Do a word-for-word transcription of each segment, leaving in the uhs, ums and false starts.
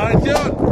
¡Atención!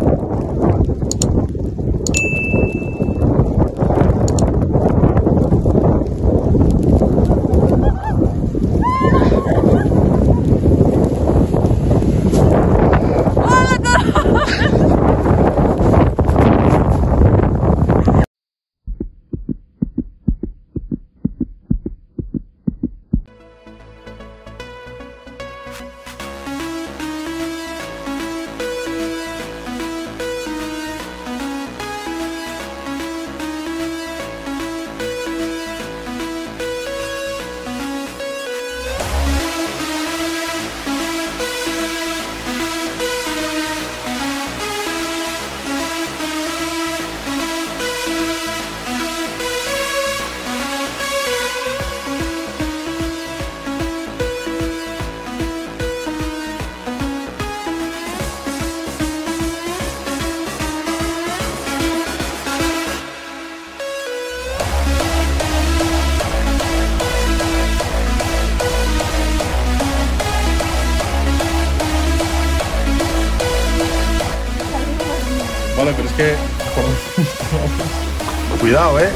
Vale, pero es que... Cuidado, eh.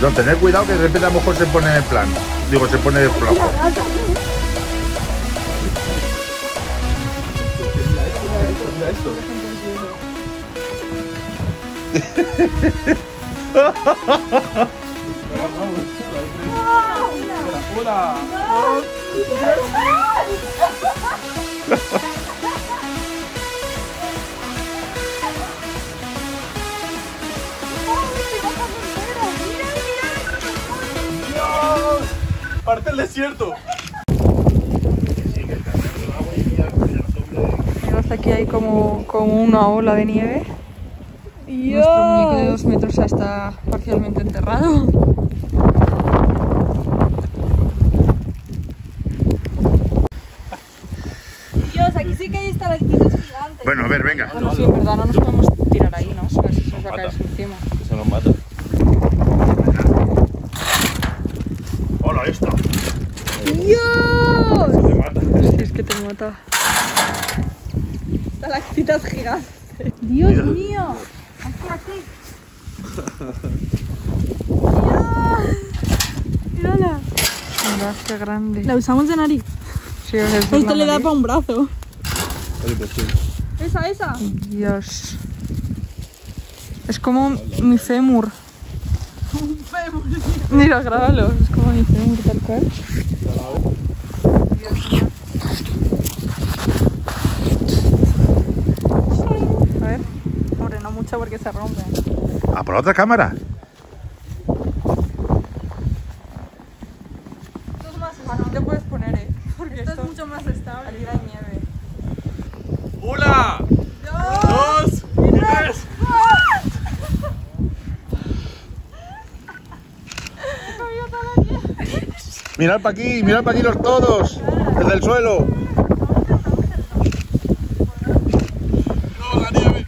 No, tened cuidado que de repente a lo mejor se pone en plan. Digo, se pone de flaco. ¡Hola! ¡Hola! ¡Parte el desierto! Además aquí hay como, como una ola de nieve. ¡Dios! Nuestro muñeco de dos metros ya está parcialmente enterrado. Dios, aquí sí que hay estalactitas gigantes. Bueno, a ver, venga. Bueno, sí, en verdad no nos podemos tirar ahí, ¿no? A ver si se nos va a caer encima. Eso nos mata. Esto. ¡Dios! Te mata. Sí, es que te mata. Estalactitas gigantes. ¡Dios, Dios mío! Aquí, aquí. ¡Dios! ¡Mírala! Mirad qué grande. La usamos de nariz. Sí, es esto le nariz. Da para un brazo. Esa, esa. Dios. Es como mi fémur. Un fémur. Mira, grábalo, es como mi fémur tal cual. A ver, pobre, no mucho porque se rompe. Ah, por otra cámara. Esto es más estable. Aquí te puedes poner, eh. Porque esto, esto es mucho más estable. Salida de nieve. ¡Hola! Mirad para aquí, mirad para aquí los todos, desde el suelo. No, la nieve.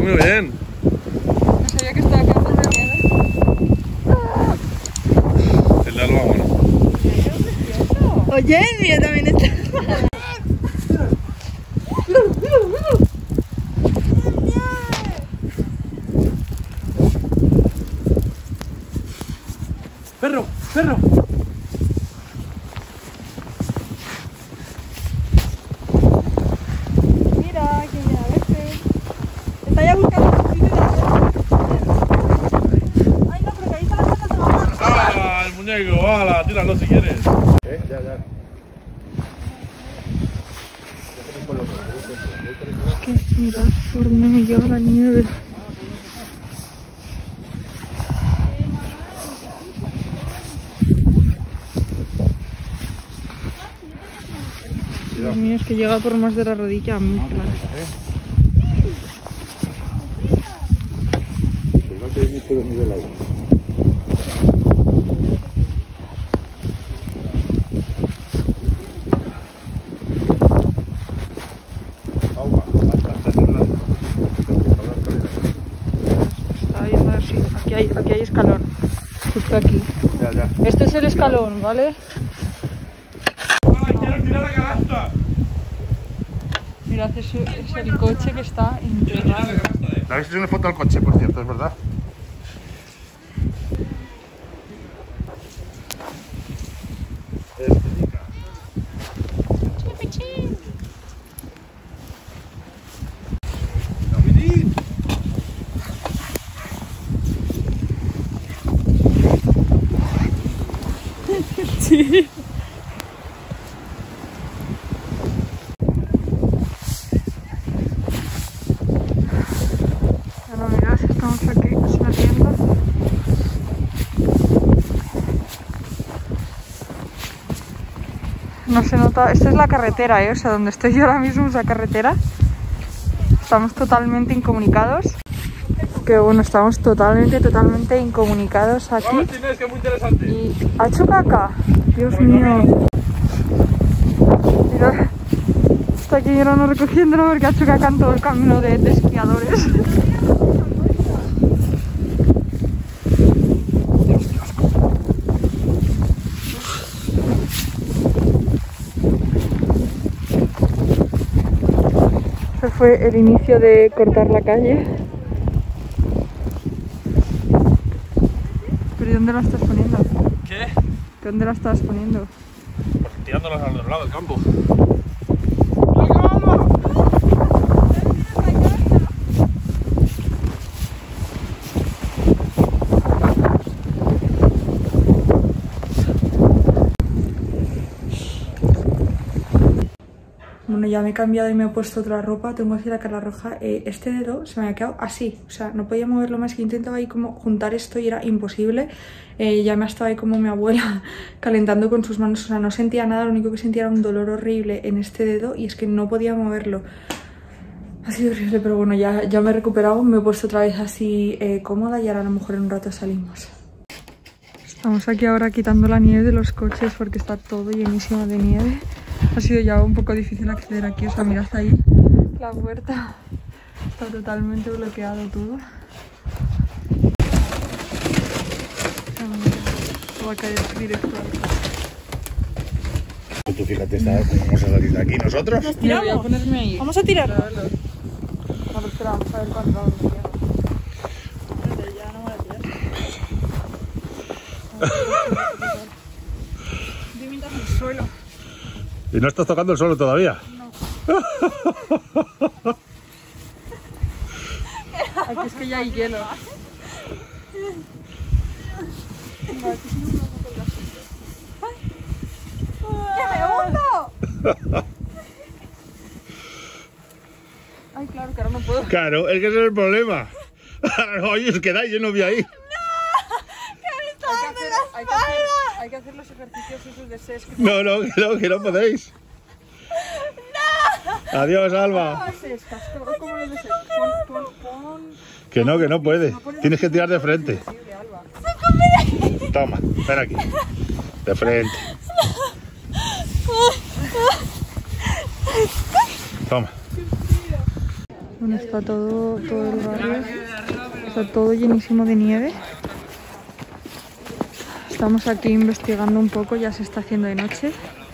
Muy bien. No sabía que estaba acá tan bien. El de Alba, bueno. Oye, mira, también está. Perro, perro. Bájala, tíralo si quieres. ¿Eh? Ya, ya. Qué mirad por dónde me lleva la nieve. cuidado. Dios mío, es que llega por más de la rodilla. Muy no, claro. No te venís por el nivel del agua. Aquí hay, aquí hay escalón, justo aquí. Ya, ya. Este es el escalón, ¿vale? Mirad, es, es el coche que está enterrado. Le habéis hecho una foto al coche, por cierto, es verdad. Sí. Bueno, mirad, estamos aquí saliendo. No se nota, esta es la carretera, ¿eh? O sea, donde estoy yo ahora mismo es la carretera. Estamos totalmente incomunicados. Que bueno, estamos totalmente, totalmente incomunicados aquí. Vamos, Inés, que es muy interesante. Y ha hecho caca. Dios mío. Mira, está aquí llorando recogiéndolo porque ha hecho caca en todo el camino de, de esquiadores. Este fue el inicio de cortar la calle. ¿Dónde la estás poniendo? ¿Qué? ¿Dónde la estás poniendo? Pues tirándolas al otro lado del campo. ¡La cama! Bueno, ya me he cambiado y me he puesto otra ropa. Tengo así la cara roja. Eh, este dedo se me ha quedado así. O sea, no podía moverlo más, que intentaba ahí como juntar esto y era imposible. Eh, ya me estaba ahí como mi abuela calentando con sus manos. O sea, no sentía nada. Lo único que sentía era un dolor horrible en este dedo y es que no podía moverlo. Ha sido horrible, pero bueno, ya, ya me he recuperado. Me he puesto otra vez así eh, cómoda y ahora a lo mejor en un rato salimos. Estamos aquí ahora quitando la nieve de los coches porque está todo llenísimo de nieve. Ha sido ya un poco difícil acceder aquí, o sea, mirad ahí la puerta. Está totalmente bloqueado todo. Va a caer directo. Tú fíjate, vamos a salir de aquí nosotros. Nos tiramos. Voy a ponerme ahí. Vamos a tirar. A ver, espera, vamos a ver cuánto vamos a tirar. Ya no voy a tirar. Dimitas el suelo. ¿Y no estás tocando el suelo todavía? No. Aquí es que ya hay hielo. ¡Que me hundo! Ay, claro, que ahora no puedo. Claro, es que ese es el problema. Oye, os quedáis, yo no vi ahí. ¡No! ¡Que me está dando la espalda! Hay que hacer los ejercicios esos de ses. No, no, que no, que no podéis. ¡No! Adiós, Alba. Que no, que no puedes. Tienes que tirar de frente. Toma, ven aquí. De frente. Toma. Bueno, está todo, todo el barrio. Está todo llenísimo de nieve. Estamos aquí investigando un poco, ya se está haciendo de noche.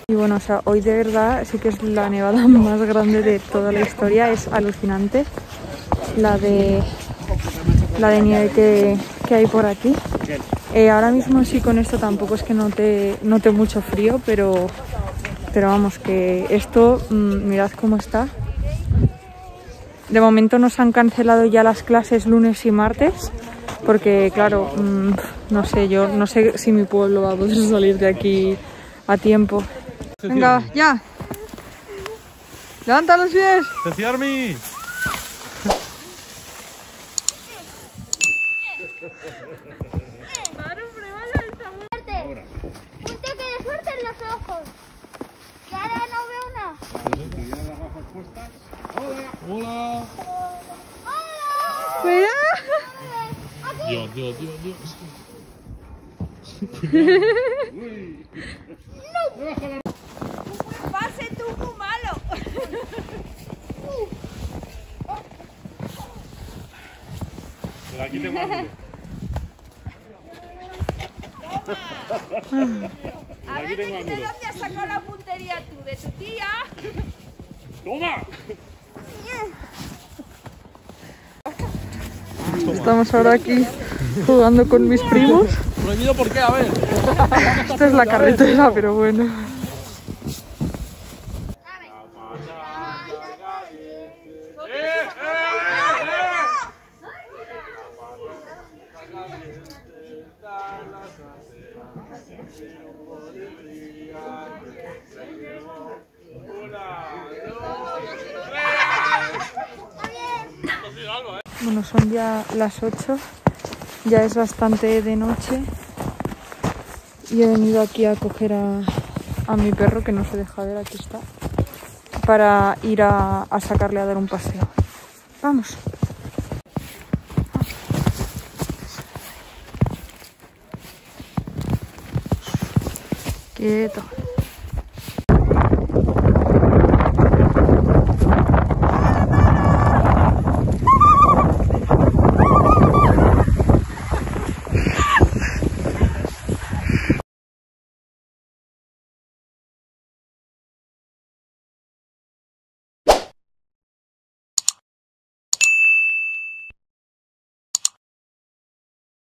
Y bueno, o sea, hoy de verdad sí que es la nevada más grande de toda la historia. Es alucinante la de, la de nieve que, que hay por aquí. Eh, ahora mismo sí, con esto tampoco es que note, note mucho frío, pero, pero vamos, que esto, mmm, mirad cómo está. De momento nos han cancelado ya las clases lunes y martes. Porque claro, mmm, no sé, yo no sé si mi pueblo va a poder salir de aquí a tiempo. Venga, ya. Levanta los pies. ¡Ceciarme! Claro, pruébalo. Suerte. Un toque de suerte en los ojos. Claro, no veo nada. ¿Cómo estás? Hola. Hola. Hola. Cuidado. Dios, Dios, Dios, Dios. Uy. No. Pase tú, muy malo. Pero aquí te mando. Toma. A ver, ¿de dónde has sacado la puntería tú? ¿De tu tía? ¡Toma! Estamos ahora aquí jugando con mis primos. Prohibido, ¿por qué? A ver. Esta es la carretera, pero bueno. Bueno, son ya las ocho, ya es bastante de noche y he venido aquí a coger a, a mi perro, que no se deja ver, aquí está, para ir a, a sacarle a dar un paseo. Vamos. Quieto.